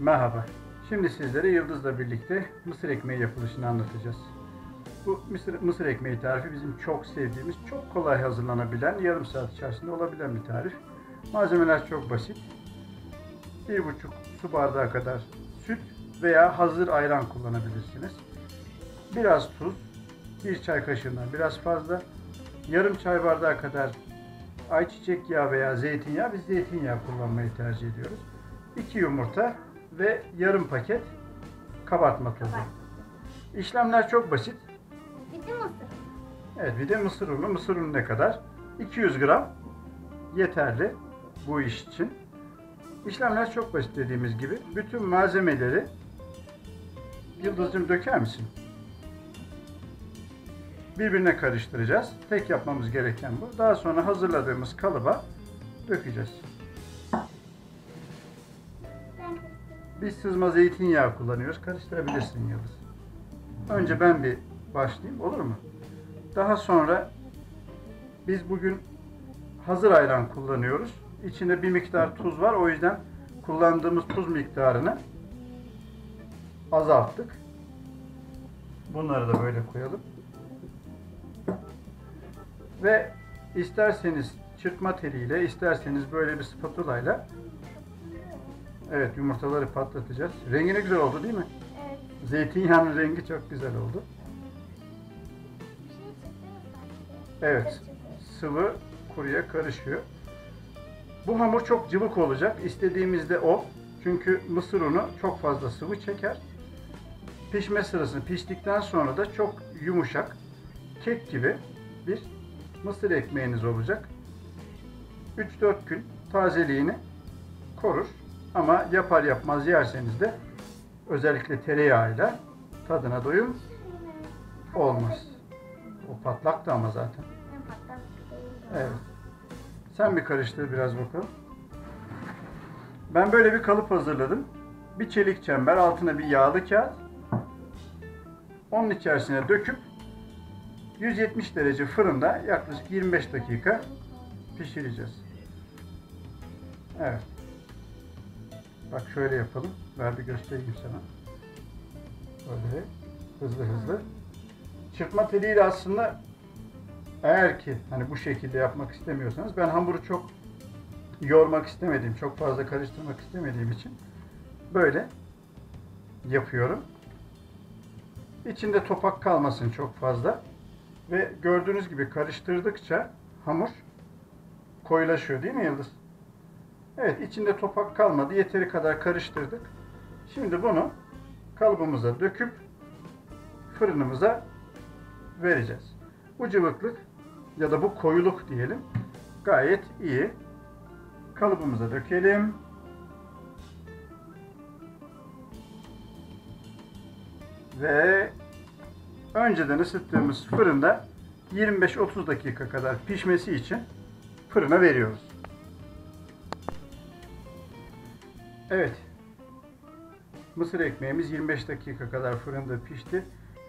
Merhaba. Şimdi sizlere Yıldız'la birlikte mısır ekmeği yapılışını anlatacağız. Bu mısır ekmeği tarifi bizim çok sevdiğimiz, çok kolay hazırlanabilen, yarım saat içerisinde olabilen bir tarif. Malzemeler çok basit. 1,5 su bardağı kadar süt veya hazır ayran kullanabilirsiniz. Biraz tuz, 1 çay kaşığından biraz fazla, yarım çay bardağı kadar ayçiçek yağı veya zeytinyağı, biz zeytinyağı kullanmayı tercih ediyoruz. 2 yumurta ve yarım paket kabartma tozu. İşlemler çok basit. Bir de mısır. Evet, bir de mısır unu. Mısır unu ne kadar? 200 gram yeterli bu iş için. İşlemler çok basit dediğimiz gibi. Bütün malzemeleri Yıldız'cığım döker misin? Birbirine karıştıracağız. Tek yapmamız gereken bu. Daha sonra hazırladığımız kalıba dökeceğiz. Biz sızma zeytinyağı kullanıyoruz. Karıştırabilirsin Yıldız. Önce ben bir başlayayım, olur mu? Daha sonra biz bugün hazır ayran kullanıyoruz. İçinde bir miktar tuz var. O yüzden kullandığımız tuz miktarını azalttık. Bunları da böyle koyalım. Ve isterseniz çırpma teliyle, isterseniz böyle bir spatulayla, evet, yumurtaları patlatacağız. Rengi ne güzel oldu değil mi? Evet. Zeytinyağının rengi çok güzel oldu. Evet. Sıvı kuruya karışıyor. Bu hamur çok cıvık olacak. İstediğimizde o. Çünkü mısır unu çok fazla sıvı çeker. Pişme sırasını, piştikten sonra da çok yumuşak, kek gibi bir mısır ekmeğiniz olacak. 3-4 gün tazeliğini korur. Ama yapar yapmaz yerseniz de özellikle tereyağıyla tadına doyum olmaz. O patlaktı ama zaten. Evet. Sen bir karıştır biraz bakalım. Ben böyle bir kalıp hazırladım. Bir çelik çember, altına bir yağlı kağıt. Onun içerisine döküp 170 derece fırında yaklaşık 25 dakika pişireceğiz. Evet. Bak şöyle yapalım. Ver bir göstereyim sana. Böyle hızlı hızlı. Çırpma teliyle aslında, eğer ki hani bu şekilde yapmak istemiyorsanız, ben hamuru çok yoğurmak istemediğim, çok fazla karıştırmak istemediğim için böyle yapıyorum. İçinde topak kalmasın çok fazla. Ve gördüğünüz gibi karıştırdıkça hamur koyulaşıyor değil mi Yıldız? Evet, içinde topak kalmadı. Yeteri kadar karıştırdık. Şimdi bunu kalıbımıza döküp fırınımıza vereceğiz. Bu cıvıklık ya da bu koyuluk diyelim gayet iyi. Kalıbımıza dökelim. Ve önceden ısıttığımız fırında 25-30 dakika kadar pişmesi için fırına veriyoruz. Evet, mısır ekmeğimiz 25 dakika kadar fırında pişti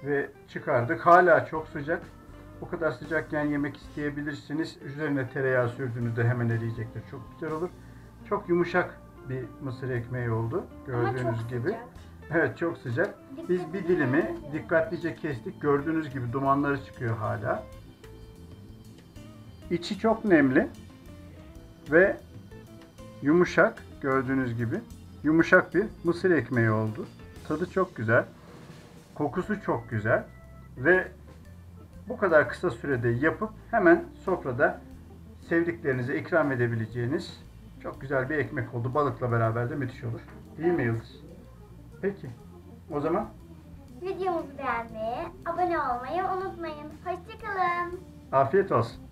ve çıkardık. Hala çok sıcak. O kadar sıcakken yemek isteyebilirsiniz. Üzerine tereyağı sürdüğünüzde hemen eriyecektir. Çok güzel olur. Çok yumuşak bir mısır ekmeği oldu. Gördüğünüz gibi. Sıcak. Evet, çok sıcak. Biz bir dilimi dikkatlice kestik. Gördüğünüz gibi dumanları çıkıyor hala. İçi çok nemli ve yumuşak. Gördüğünüz gibi yumuşak bir mısır ekmeği oldu. Tadı çok güzel. Kokusu çok güzel. Ve bu kadar kısa sürede yapıp hemen sofrada sevdiklerinize ikram edebileceğiniz çok güzel bir ekmek oldu. Balıkla beraber de müthiş olur. Değil mi Yıldız? Peki. O zaman videomuzu beğenmeyi, abone olmayı unutmayın. Hoşçakalın. Afiyet olsun.